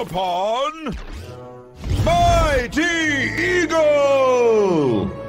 upon Mighty Eagle!